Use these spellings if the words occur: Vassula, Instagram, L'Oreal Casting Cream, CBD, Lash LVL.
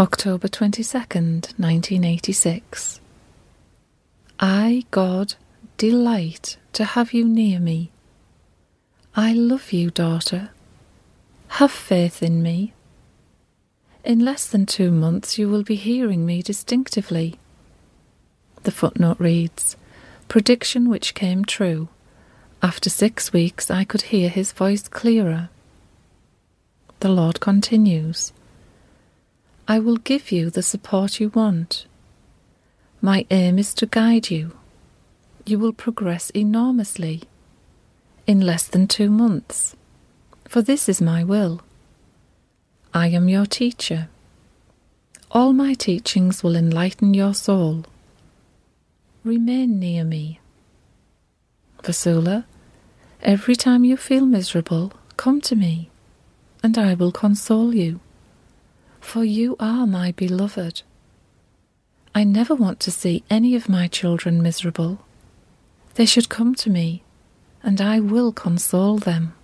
October 22nd, 1986. I, God, delight to have you near me. I love you, daughter. Have faith in me. In less than 2 months you will be hearing me distinctively. The footnote reads, "Prediction which came true. After 6 weeks I could hear his voice clearer." The Lord continues, "I will give you the support you want. My aim is to guide you. You will progress enormously in less than 2 months, for this is my will. I am your teacher. All my teachings will enlighten your soul. Remain near me. Vassula, every time you feel miserable, come to me, and I will console you, for you are my beloved. I never want to see any of my children miserable. They should come to me, and I will console them."